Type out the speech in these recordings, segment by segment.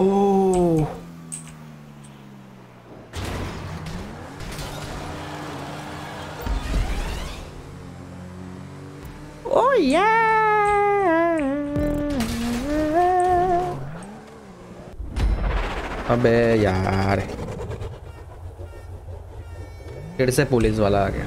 Oh. Oh yeah. अबे यार फिर से पुलिस वाला आ गया।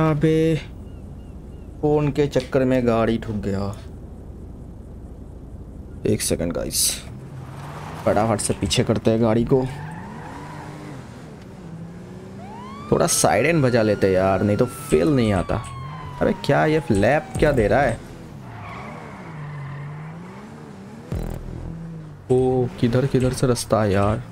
अबे फोन के चक्कर में गाड़ी ठुक गया। एक सेकंड गाइस फटाफट से पीछे करते हैं गाड़ी को, थोड़ा साइरन बजा लेते हैं यार, नहीं तो फील नहीं आता। अरे क्या ये फ्लैप क्या दे रहा है? ओ किधर किधर से रास्ता है यार।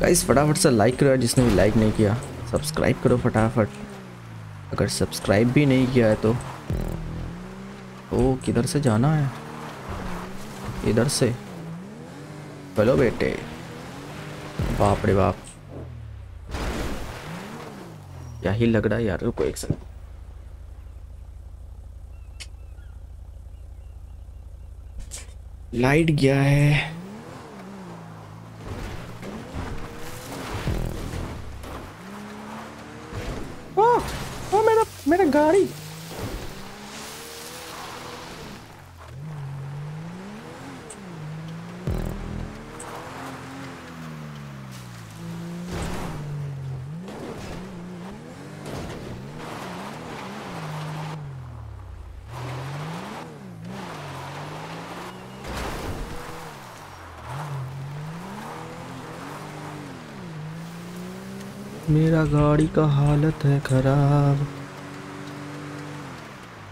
गाइस फटाफट से लाइक करो, जिसने भी लाइक नहीं किया सब्सक्राइब करो फटाफट, अगर सब्सक्राइब भी नहीं किया है तो। ओ किधर से जाना है? इधर से। चलो बेटे, बाप रे बाप यही लग रहा है यार। रुको एक सेकंड। लाइट गया है। मेरा गाड़ी का हालत है खराब।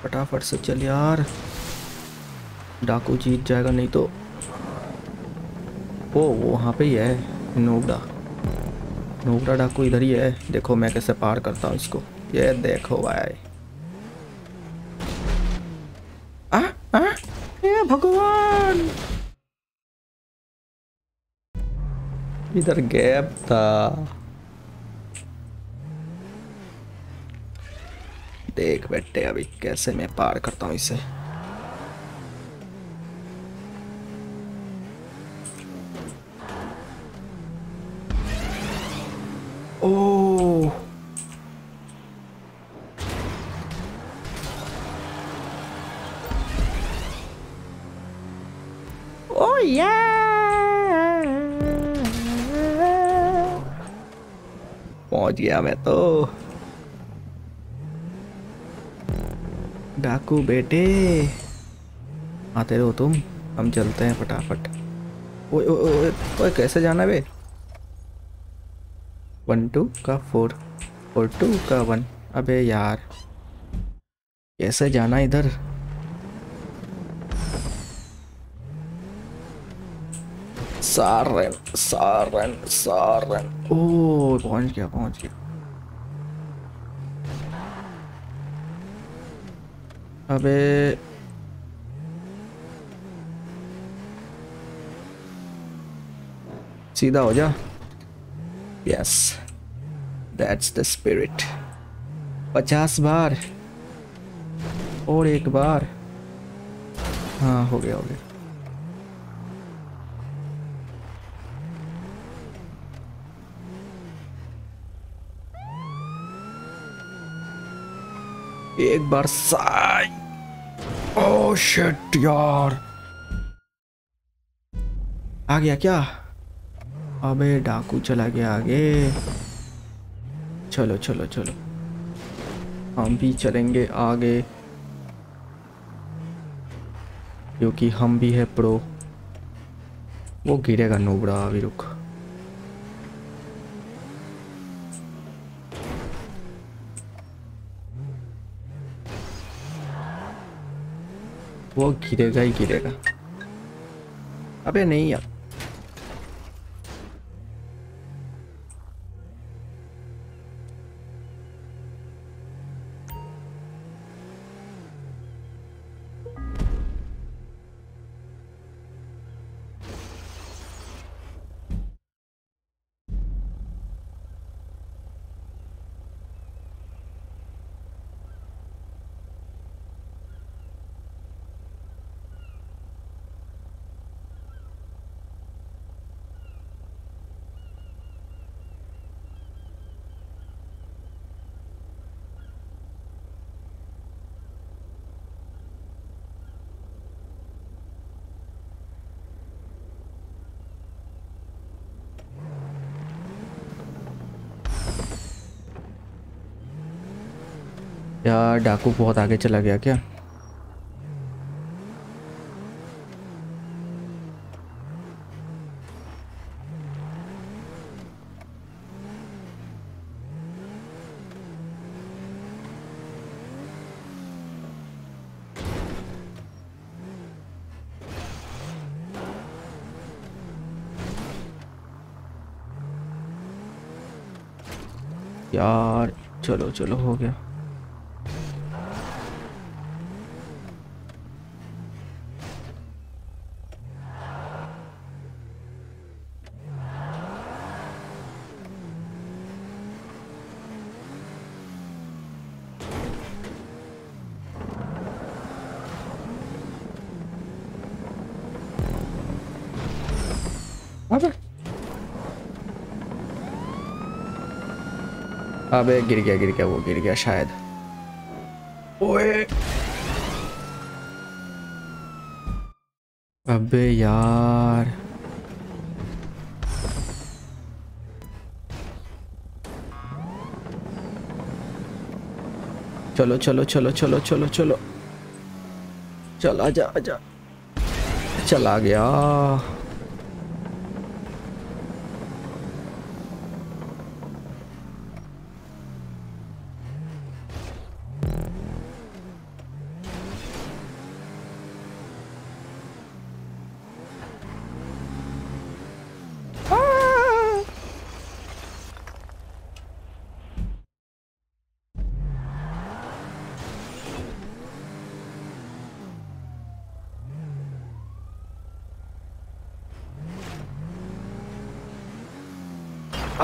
फटाफट से चल यार, डाकू जीत जाएगा नहीं तो। ओ वहाँ पे ही है नोबड़ा, नोबड़ा डाकू इधर ही है। देखो मैं कैसे पार करता हूँ इसको, ये देखो भाई। आ आ ये भगवान, इधर गैप था। देख बेटे अभी कैसे मैं पार करता हूँ इसे। ओ ओ या पहुंच गया मैं तो। डाकू बेटे आते रहो तुम, हम चलते हैं फटाफट। ओए ओए ओए ओए कैसे जाना बे? 1 2 का 4 और 2 का 1। अबे यार कैसे जाना इधर? सारन सारन सारन। ओह पहुंच गया पहुंच गया। अबे सीधा हो जा। Yes that's the spirit. 50 बार और 1 बार। हाँ हो गया हो गया। एक बार साई। ओह शिट यार आ गया क्या? अबे डाकू चला गया आगे। चलो चलो चलो हम भी चलेंगे आगे क्योंकि हम भी है प्रो। वो गिरेगा नोबड़ा अभी रुक। वो गिरेगा ही गिरेगा। अबे नहीं यार यार डाकू बहुत आगे चला गया क्या? यार चलो चलो हो गया। अबे गिर गया वो गिर गया शायद। ओए अबे यार चलो चलो चलो चलो चलो चलो चल आजा आजा। चला गया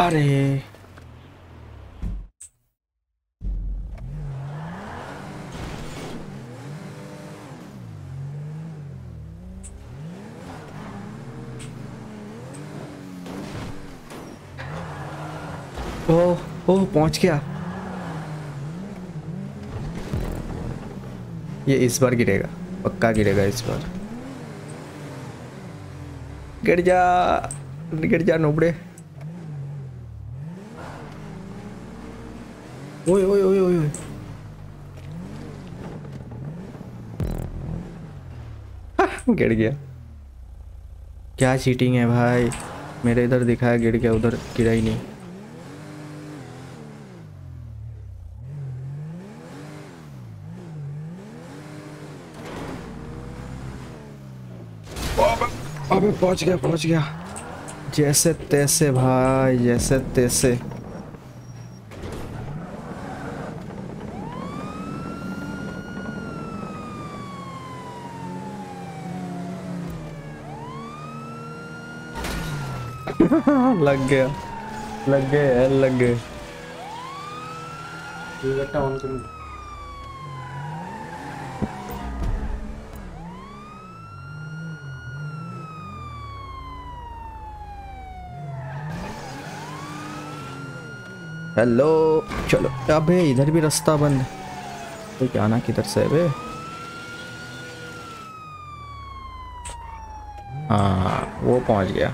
अरे ओह पहुंच गया। ये इस बार गिरेगा पक्का गिरेगा इस बार। गिर जा नोबड़े। ओए ओए ओए ओए गिर गया। क्या चीटिंग है भाई। मेरे इधर दिखाया गिर गया उधर गिरा ही नहीं। अबे पहुंच गया पहुंच गया। जैसे तैसे भाई, जैसे तैसे। लग गया, लग गए यार, लग गए। हेलो, चलो। अबे इधर भी रास्ता बंद है तो क्या आना किधर से है बे? हाँ वो पहुंच गया।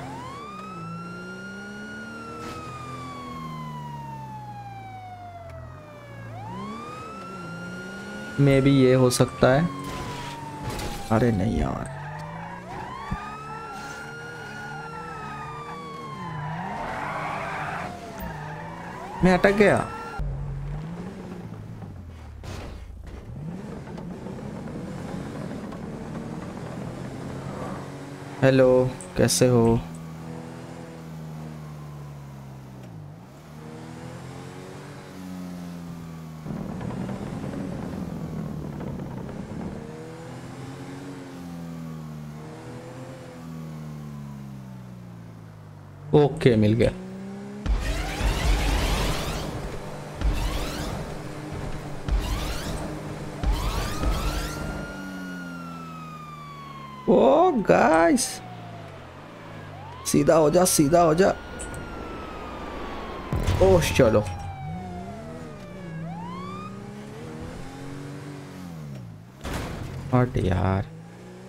मे भी ये हो सकता है। अरे नहीं यार, मैं अटक गया। हेलो, कैसे हो? ओके, मिल गया। गाइस सीधा हो जा, सीधा हो जा। ओह चलो, हट यार,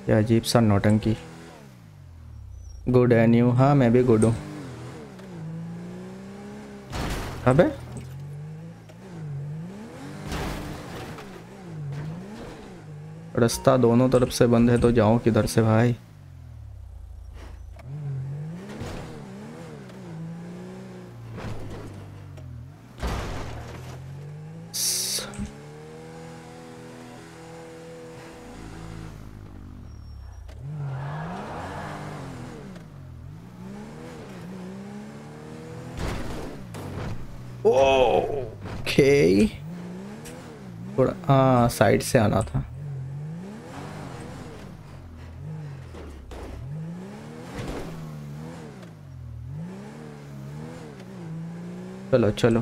ये अजीब सा नौटंकी। Good and you? हाँ मैं भी गुड हूँ। अबे रास्ता दोनों तरफ से बंद है तो जाओ किधर से भाई? ओके, थोड़ा हाँ साइड से आना था। चलो चलो,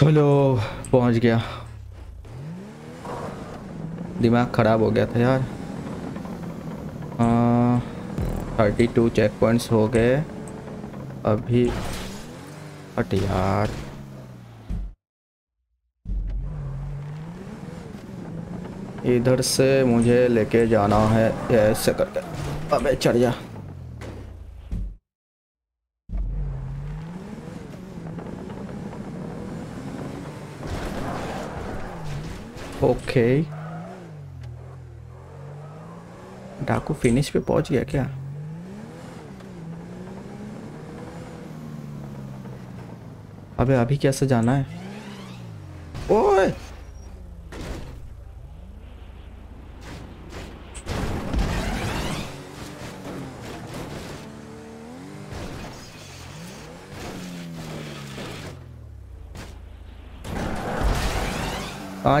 चलो पहुंच गया। दिमाग ख़राब हो गया था यार। 32 चेक पॉइंट्स हो गए अभी। हट यार, इधर से मुझे लेके जाना है ऐसे करके। अबे चढ़ जा। ओके, डाकू फिनिश पे पहुंच गया क्या? अबे अभी कैसे जाना है? ओए कहाँ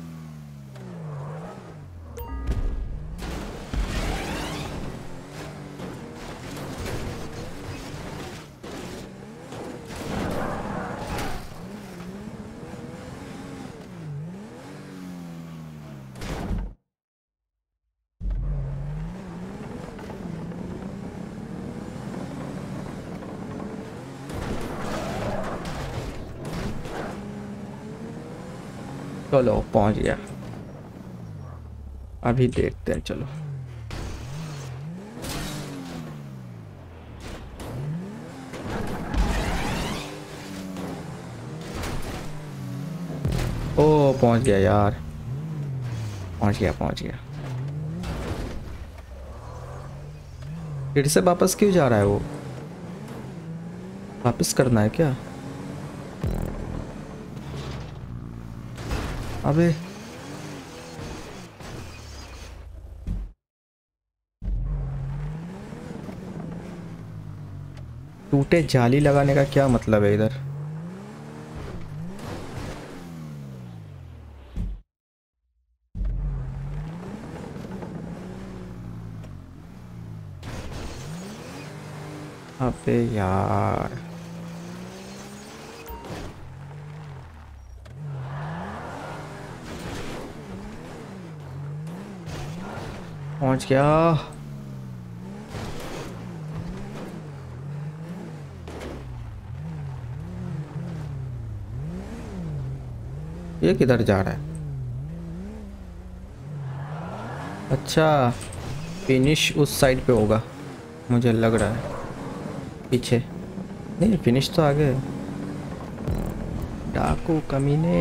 चलो पहुंच गया, अभी देखते हैं। चलो ओ पहुंच गया यार, पहुंच गया। फिर से वापस क्यों जा रहा है वो? वापस करना है क्या? अबे टूटे जाली लगाने का क्या मतलब है इधर? अबे यार पहुंच गया। ये किधर जा रहा है? अच्छा फिनिश उस साइड पे होगा मुझे लग रहा है, पीछे नहीं, फिनिश तो आगे। डाकू कमीने,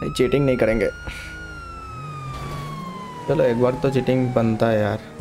नहीं चीटिंग नहीं करेंगे। चलो एक बार तो चीटिंग बनता है यार।